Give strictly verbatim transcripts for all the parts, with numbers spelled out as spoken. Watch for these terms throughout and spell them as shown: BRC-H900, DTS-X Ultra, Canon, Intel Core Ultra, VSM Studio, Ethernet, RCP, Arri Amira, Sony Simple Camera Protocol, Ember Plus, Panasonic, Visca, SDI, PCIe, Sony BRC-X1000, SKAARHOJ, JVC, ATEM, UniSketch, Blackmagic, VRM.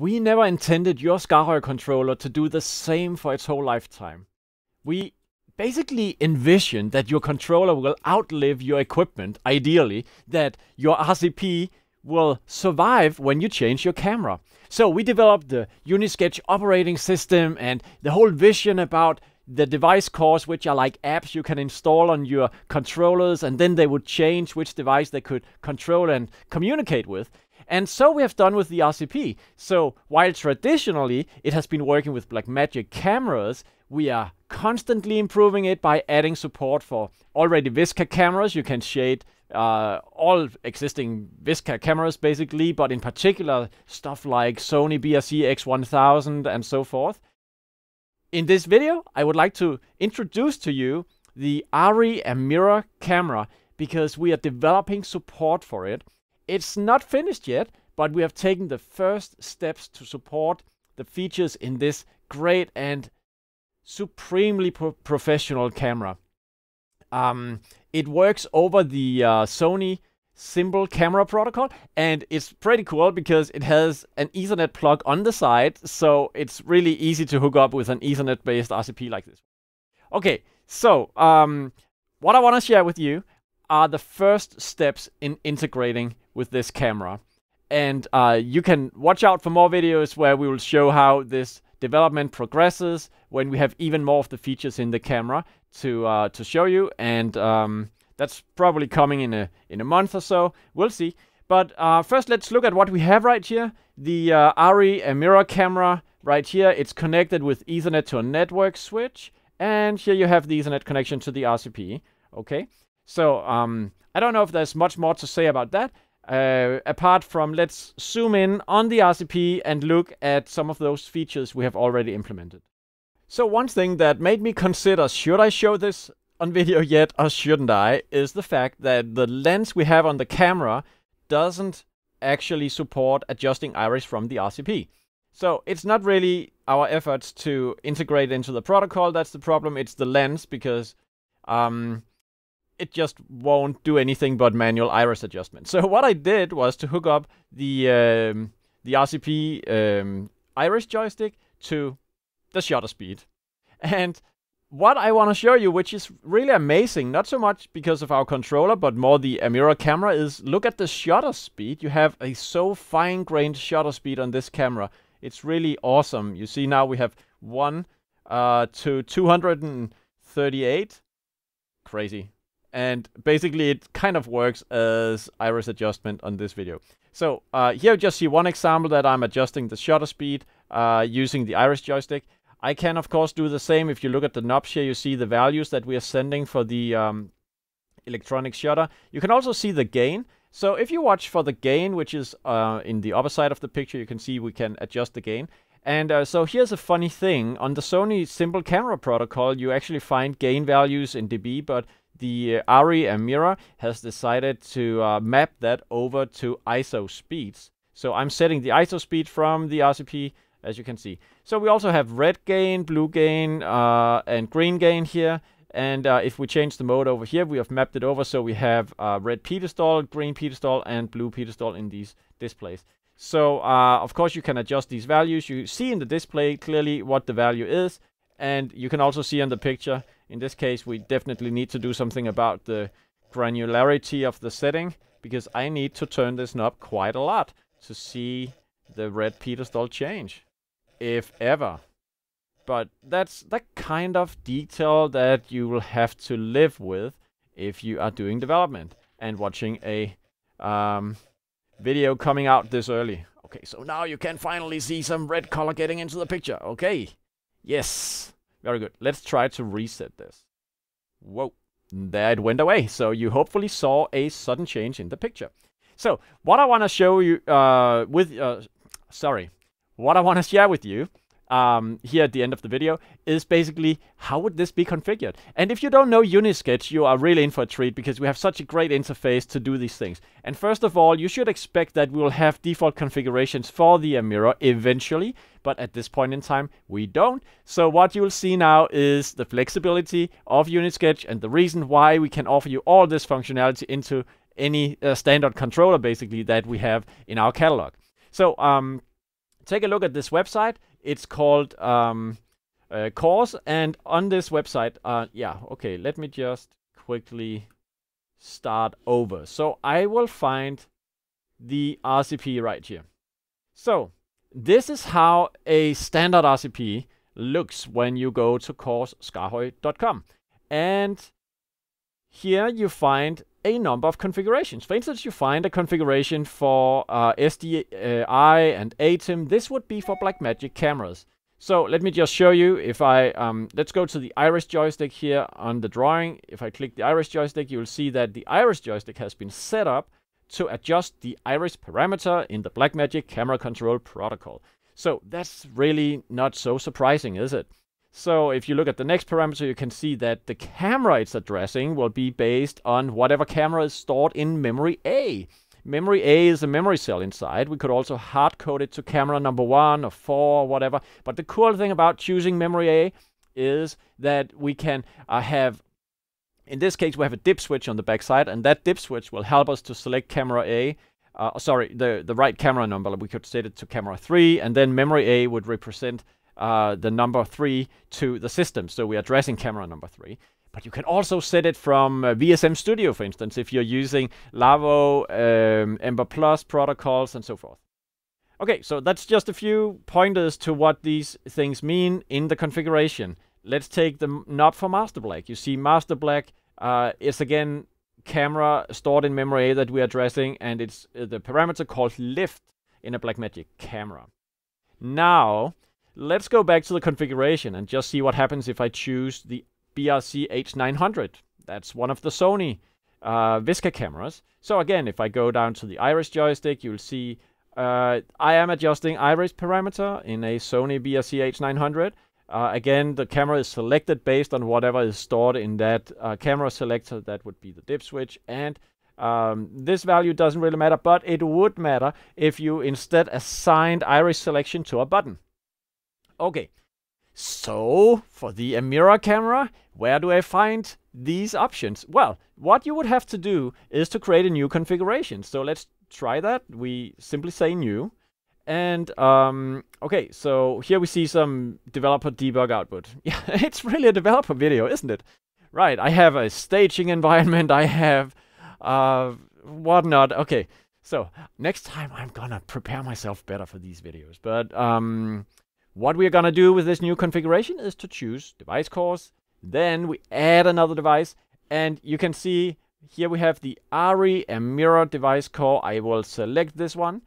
We never intended your SKAARHOJ controller to do the same for its whole lifetime. We basically envisioned that your controller will outlive your equipment, ideally, that your R C P will survive when you change your camera. So we developed the UniSketch operating system and the whole vision about the device cores, which are like apps you can install on your controllers, and then they would change which device they could control and communicate with. And so we have done with the R C P. So while traditionally it has been working with Blackmagic cameras, we are constantly improving it by adding support for already Visca cameras. You can shade Uh, all existing Visca cameras basically, but in particular stuff like Sony B R C X one thousand and so forth. In this video, I would like to introduce to you the Arri Amira camera because we are developing support for it. It's not finished yet, but we have taken the first steps to support the features in this great and supremely pro professional camera. Um, it works over the uh, Sony Simple Camera Protocol, and it's pretty cool because it has an Ethernet plug on the side, so it's really easy to hook up with an Ethernet-based R C P like this. Okay, so um, what I want to share with you are the first steps in integrating with this camera. And uh, you can watch out for more videos where we will show how this development progresses when we have even more of the features in the camera to uh, to show you, and um, that's probably coming in a in a month or so. We'll see. But uh, first, let's look at what we have right here. The uh, Arri Amira camera right here. It's connected with Ethernet to a network switch, and here you have the Ethernet connection to the R C P. Okay. So um, I don't know if there's much more to say about that. Uh, apart from, let's zoom in on the R C P and look at some of those features we have already implemented. So one thing that made me consider, should I show this on video yet or shouldn't I, is the fact that the lens we have on the camera doesn't actually support adjusting iris from the R C P. So it's not really our efforts to integrate into the protocol that's the problem, it's the lens, because um, it just won't do anything but manual iris adjustment. So what I did was to hook up the um, the R C P um, iris joystick to the shutter speed. And what I want to show you, which is really amazing, not so much because of our controller, but more the Amira camera, is look at the shutter speed. You have a so fine-grained shutter speed on this camera. It's really awesome. You see now we have one uh, to two hundred thirty-eight. Crazy. And basically it kind of works as iris adjustment on this video. So uh, here you just see one example that I'm adjusting the shutter speed uh, using the iris joystick. I can of course do the same. If you look at the knobs here, you see the values that we are sending for the um, electronic shutter. You can also see the gain. So if you watch for the gain, which is uh, in the upper side of the picture, you can see we can adjust the gain. And uh, so here's a funny thing. On the Sony Simple Camera Protocol, you actually find gain values in dB, but the uh, Arri Amira has decided to uh, map that over to I S O speeds. So I'm setting the I S O speed from the R C P, as you can see. So we also have red gain, blue gain, uh, and green gain here. And uh, if we change the mode over here, we have mapped it over. So we have uh, red pedestal, green pedestal, and blue pedestal in these displays. So uh, of course you can adjust these values. You see in the display clearly what the value is. And you can also see on the picture, in this case, we definitely need to do something about the granularity of the setting, because I need to turn this knob quite a lot to see the red pedestal change, if ever. But that's the kind of detail that you will have to live with if you are doing development and watching a um, video coming out this early. Okay, so now you can finally see some red color getting into the picture. Okay. Yes, very good. Let's try to reset this. Whoa, there it went away. So you hopefully saw a sudden change in the picture. So what I want to show you uh, with, uh, sorry, what I want to share with you um, here at the end of the video is basically how would this be configured? And if you don't know UniSketch, you are really in for a treat because we have such a great interface to do these things. And first of all, you should expect that we will have default configurations for the Amira eventually. But at this point in time, we don't. So what you'll see now is the flexibility of UniSketch and the reason why we can offer you all this functionality into any uh, standard controller, basically, that we have in our catalog. So um, take a look at this website. It's called um, uh, Course, and on this website, uh, yeah, okay, let me just quickly start over. So I will find the R C P right here. So this is how a standard R C P looks when you go to course dot skaarhoj dot com. And here you find a number of configurations. For instance, you find a configuration for uh, S D I and ATEM. This would be for Blackmagic cameras. So let me just show you. If I um, let's go to the iris joystick here on the drawing. If I click the iris joystick, you will see that the iris joystick has been set up to adjust the iris parameter in the Blackmagic camera control protocol. So that's really not so surprising, is it? So if you look at the next parameter, you can see that the camera it's addressing will be based on whatever camera is stored in memory A. Memory A is a memory cell inside. We could also hard code it to camera number one or four or whatever. But the cool thing about choosing memory A is that we can uh, have, in this case, we have a dip switch on the backside, and that dip switch will help us to select camera A, uh, sorry, the, the right camera number. We could set it to camera three, and then memory A would represent uh, the number three to the system. So we're addressing camera number three. But you can also set it from uh, V S M Studio, for instance, if you're using Lavo, um, Ember Plus protocols, and so forth. Okay, so that's just a few pointers to what these things mean in the configuration. Let's take the knob for Master Black. You see Master Black uh, is again camera stored in memory A that we're addressing, and it's uh, the parameter called lift in a Blackmagic camera. Now, let's go back to the configuration and just see what happens if I choose the B R C H nine hundred. That's one of the Sony uh, Visca cameras. So again, if I go down to the iris joystick, you'll see uh, I am adjusting iris parameter in a Sony B R C H nine hundred. Uh, again, the camera is selected based on whatever is stored in that uh, camera selector. That would be the dip switch. And um, this value doesn't really matter, but it would matter if you instead assigned iris selection to a button. Okay, so for the Amira camera, where do I find these options? Well, what you would have to do is to create a new configuration. So let's try that. We simply say new. And, um, okay, so here we see some developer debug output. Yeah, it's really a developer video, isn't it? Right, I have a staging environment, I have uh, whatnot. Okay, so next time I'm gonna prepare myself better for these videos. But um, what we're gonna do with this new configuration is to choose device course, then we add another device, and you can see here we have the Arri Amira device core. I will select this one.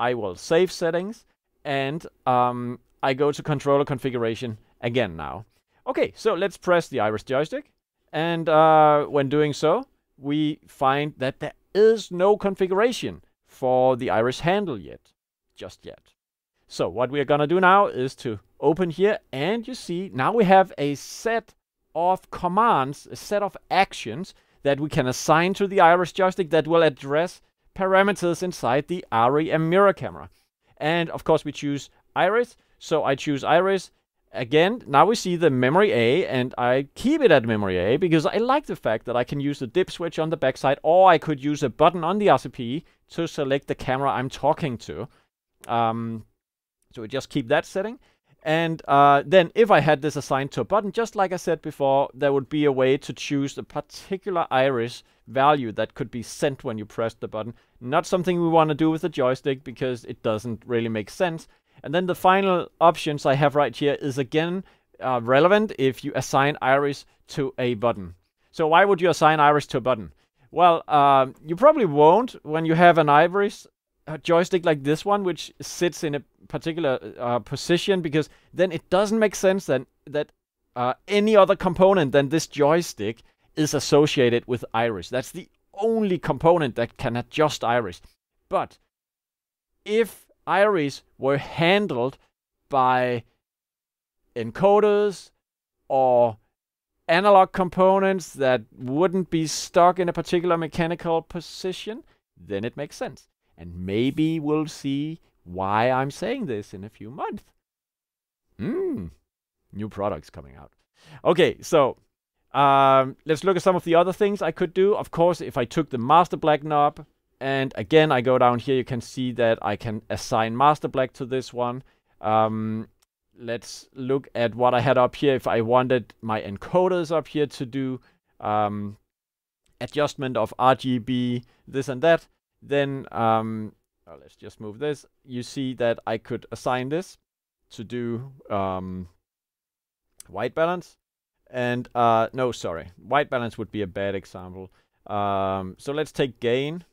I will save settings, and um, I go to controller configuration again now. Okay, so let's press the iris joystick, and uh, when doing so, we find that there is no configuration for the iris handle yet, just yet. So what we're gonna do now is to open here, and you see now we have a set of commands, a set of actions that we can assign to the iris joystick that will address parameters inside the Arri Amira camera. And of course we choose iris, so I choose iris. Again, now we see the memory A, and I keep it at memory A because I like the fact that I can use the dip switch on the backside, or I could use a button on the R C P to select the camera I'm talking to. Um, so we just keep that setting. And uh, then if I had this assigned to a button, just like I said before, there would be a way to choose a particular iris value that could be sent when you press the button. Not something we want to do with the joystick because it doesn't really make sense. And then the final options I have right here is again uh, relevant if you assign iris to a button. So why would you assign iris to a button? Well, uh, you probably won't when you have an iris a joystick like this one, which sits in a particular uh, position, because then it doesn't make sense then that uh, any other component than this joystick is associated with iris. That's the only component that can adjust iris. But if iris were handled by encoders or analog components that wouldn't be stuck in a particular mechanical position, then it makes sense. And maybe we'll see why I'm saying this in a few months. Hmm, new products coming out. Okay, so um, let's look at some of the other things I could do. Of course, if I took the master black knob And again, I go down here, you can see that I can assign master black to this one. Um, let's look at what I had up here. If I wanted my encoders up here to do um, adjustment of R G B, this and that, then um, oh, let's just move this. You see that I could assign this to do um, white balance. And uh, no, sorry, white balance would be a bad example. Um, so let's take gain.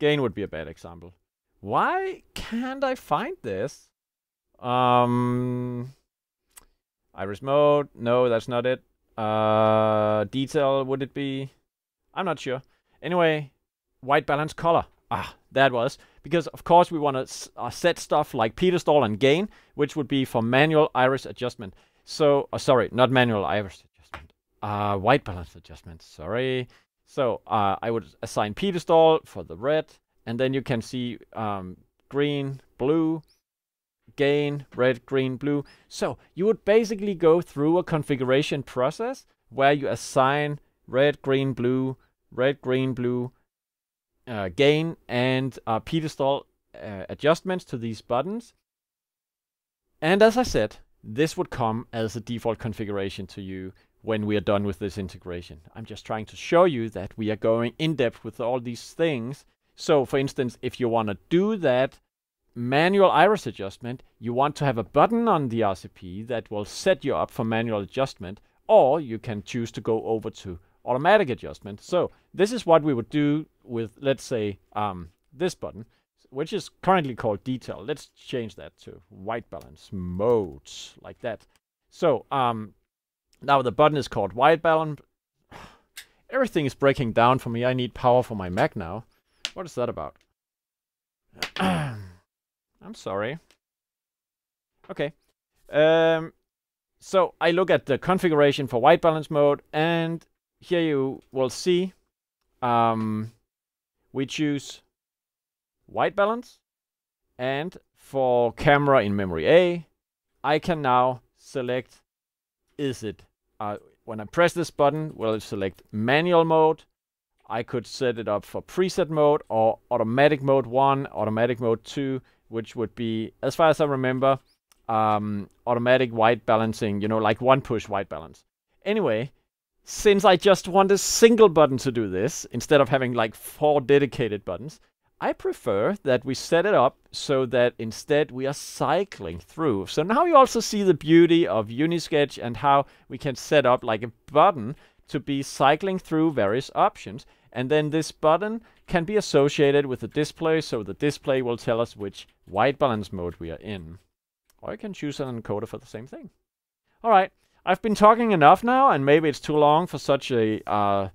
Gain would be a bad example. Why can't I find this? Um, iris mode. No, that's not it. Uh, detail, would it be? I'm not sure. Anyway, white balance color. Ah, that was. Because, of course, we want to s uh, set stuff like pedestal and gain, which would be for manual iris adjustment. So, uh, sorry, not manual iris adjustment. Uh, white balance adjustment, sorry. So uh, I would assign pedestal for the red, and then you can see um, green, blue, gain, red, green, blue. So you would basically go through a configuration process where you assign red, green, blue, red, green, blue, uh, gain, and uh, pedestal uh, adjustments to these buttons. And as I said, this would come as a default configuration to you when we are done with this integration. I'm just trying to show you that we are going in depth with all these things. So for instance, if you want to do that manual iris adjustment, you want to have a button on the R C P that will set you up for manual adjustment, or you can choose to go over to automatic adjustment. So this is what we would do with, let's say, um, this button, which is currently called detail. Let's change that to white balance modes, like that. So, um, now the button is called white balance. Everything is breaking down for me. I need power for my Mac now. What is that about? I'm sorry. Okay. Um, so I look at the configuration for white balance mode, and here you will see um, we choose white balance, and for camera in memory A, I can now select, is it Uh, when I press this button, will it select manual mode? I could set it up for preset mode or automatic mode one, automatic mode two, which would be, as far as I remember, um, automatic white balancing, you know, like one push white balance. Anyway, since I just want a single button to do this, instead of having like four dedicated buttons, I prefer that we set it up so that instead we are cycling through. So now you also see the beauty of UniSketch and how we can set up like a button to be cycling through various options. And then this button can be associated with the display, so the display will tell us which white balance mode we are in. Or you can choose an encoder for the same thing. All right, I've been talking enough now, and maybe it's too long for such a uh,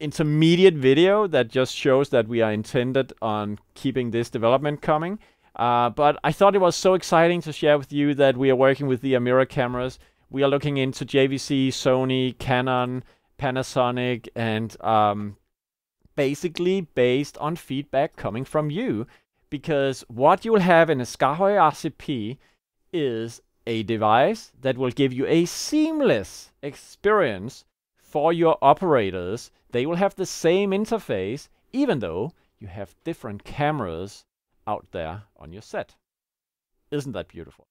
intermediate video that just shows that we are intended on keeping this development coming. Uh, but I thought it was so exciting to share with you that we are working with the Amira cameras. We are looking into J V C, Sony, Canon, Panasonic, and um, basically based on feedback coming from you. Because what you will have in a SKAARHOJ R C P is a device that will give you a seamless experience for your operators. They will have the same interface, even though you have different cameras out there on your set. Isn't that beautiful?